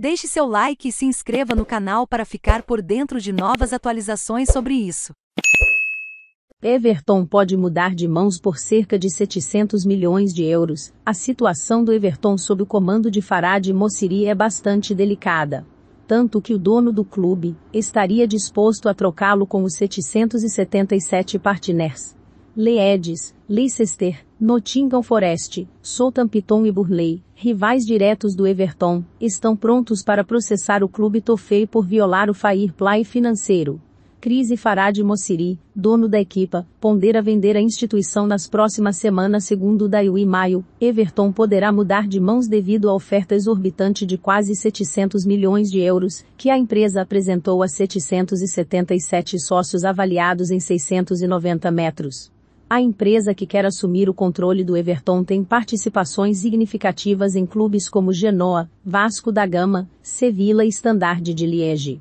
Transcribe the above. Deixe seu like e se inscreva no canal para ficar por dentro de novas atualizações sobre isso. Everton pode mudar de mãos por cerca de 700 milhões de euros. A situação do Everton sob o comando de Farhad Moshiri é bastante delicada. Tanto que o dono do clube estaria disposto a trocá-lo com os 777 partners. Leeds, Leicester, Nottingham Forest, Southampton e Burnley, rivais diretos do Everton, estão prontos para processar o clube Toffee por violar o fair play financeiro. Crise. Farhad Moshiri, dono da equipa, pondera vender a instituição nas próximas semanas. Segundo o Daily Maio, Everton poderá mudar de mãos devido à oferta exorbitante de quase 700 milhões de euros, que a empresa apresentou a 777 sócios avaliados em 690 metros. A empresa que quer assumir o controle do Everton tem participações significativas em clubes como Genoa, Vasco da Gama, Sevilla e Standard de Liège.